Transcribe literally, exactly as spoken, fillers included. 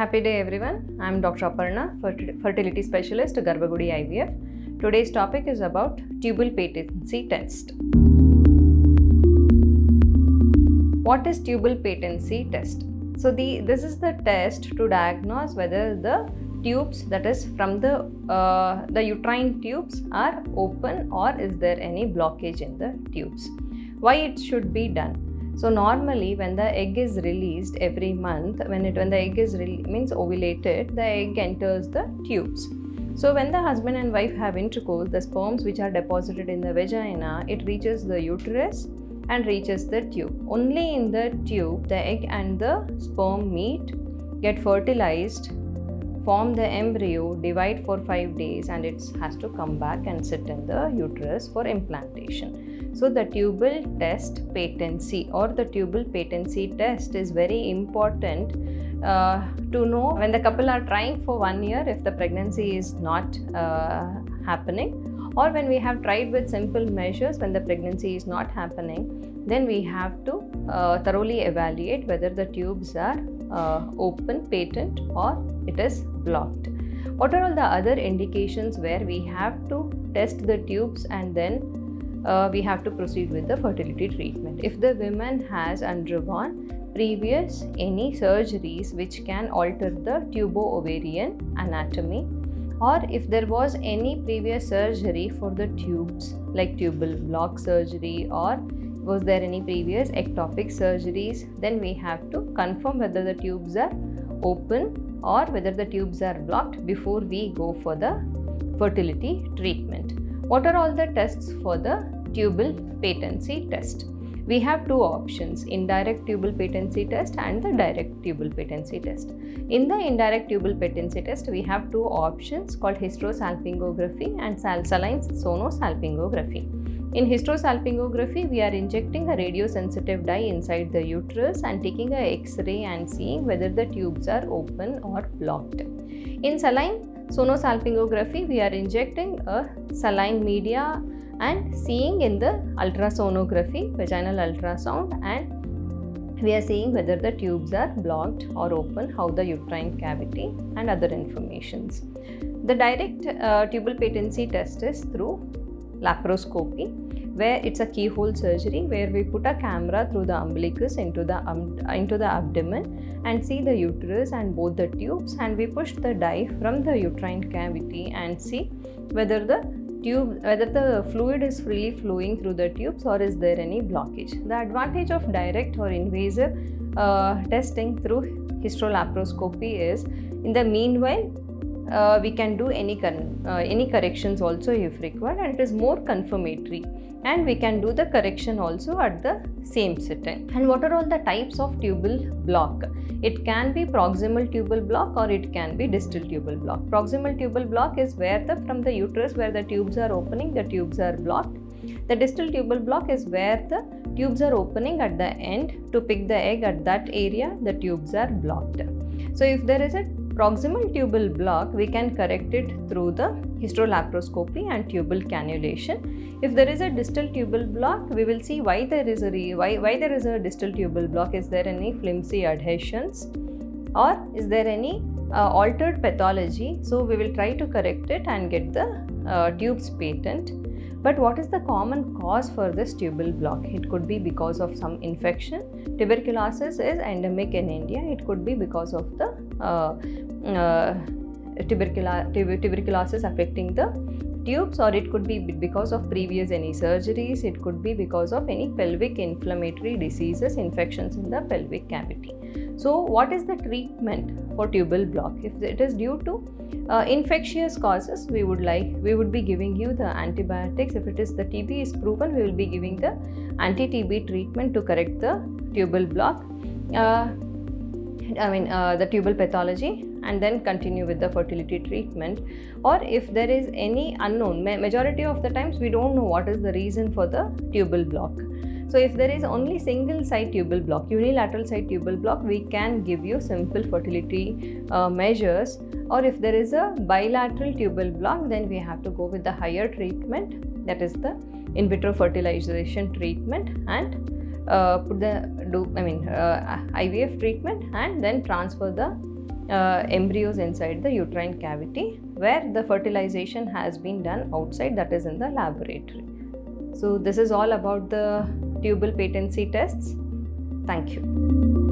Happy day everyone, I am Doctor Aparna, Fertility Specialist, Garbagudi I V F. Today's topic is about Tubal Patency Test. What is Tubal Patency Test? So the, this is the test to diagnose whether the tubes, that is from the, uh, the uterine tubes, are open or is there any blockage in the tubes. Why it should be done? So normally when the egg is released every month, when it when the egg is means ovulated, the egg enters the tubes. So when the husband and wife have intercourse, the sperms which are deposited in the vagina, it reaches the uterus and reaches the tube. Only in the tube, the egg and the sperm meet, get fertilized, form the embryo, divide for five days and it has to come back and sit in the uterus for implantation. So the tubal test patency or the tubal patency test is very important uh, to know when the couple are trying for one year if the pregnancy is not uh, happening, or when we have tried with simple measures when the pregnancy is not happening, then we have to uh, thoroughly evaluate whether the tubes are Uh, open, patent, or it is blocked. What are all the other indications where we have to test the tubes and then uh, we have to proceed with the fertility treatment? If the woman has undergone previous any surgeries which can alter the tubo-ovarian anatomy, or if there was any previous surgery for the tubes like tubal block surgery, or was there any previous ectopic surgeries, then we have to confirm whether the tubes are open or whether the tubes are blocked before we go for the fertility treatment. What are all the tests for the tubal patency test? We have two options, indirect tubal patency test and the direct tubal patency test. In the indirect tubal patency test, we have two options called hysterosalpingography and saline sonosalpingography. In hysterosalpingography, we are injecting a radiosensitive dye inside the uterus and taking an X-ray and seeing whether the tubes are open or blocked. In saline sonosalpingography, we are injecting a saline media and seeing in the ultrasonography, vaginal ultrasound, and we are seeing whether the tubes are blocked or open, how the uterine cavity and other informations. The direct uh, tubal patency test is through laparoscopy, where it's a keyhole surgery where we put a camera through the umbilicus into the um, into the abdomen and see the uterus and both the tubes, and we push the dye from the uterine cavity and see whether the tube whether the fluid is freely flowing through the tubes or is there any blockage. The advantage of direct or invasive uh, testing through hysterolaparoscopy is, in the meanwhile, Uh, we can do any con uh, any corrections also if required, and it is more confirmatory, and we can do the correction also at the same sitting. And what are all the types of tubal block? It can be proximal tubal block or it can be distal tubal block. Proximal tubal block is where the from the uterus where the tubes are opening, the tubes are blocked. The distal tubal block is where the tubes are opening at the end to pick the egg at that area, the tubes are blocked. So if there is a proximal tubal block, we can correct it through the hysterolaparoscopy and tubal cannulation. If there is a distal tubal block, we will see why there is a re why, why there is a distal tubal block. Is there any flimsy adhesions or is there any uh, altered pathology? So we will try to correct it and get the uh, tubes patent. But what is the common cause for this tubal block? It could be because of some infection. Tuberculosis is endemic in India. It could be because of the uh, uh, tubercul tub tuberculosis affecting the tubes, or it could be because of previous any surgeries. It could be because of any pelvic inflammatory diseases, infections in the pelvic cavity. So what is the treatment for tubal block? If it is due to uh, infectious causes, we would like we would be giving you the antibiotics. If it is the T B is proven, we will be giving the anti-T B treatment to correct the tubal block, uh, I mean uh, the tubal pathology, and then continue with the fertility treatment. Or if there is any unknown, majority of the times we don't know what is the reason for the tubal block. So if there is only single side tubal block, unilateral side tubal block, we can give you simple fertility uh, measures. Or if there is a bilateral tubal block, then we have to go with the higher treatment, that is the in vitro fertilization treatment, and uh, put the do I mean uh, I V F treatment, and then transfer the uh, embryos inside the uterine cavity, where the fertilization has been done outside, that is in the laboratory. So this is all about the tubal patency tests. Thank you.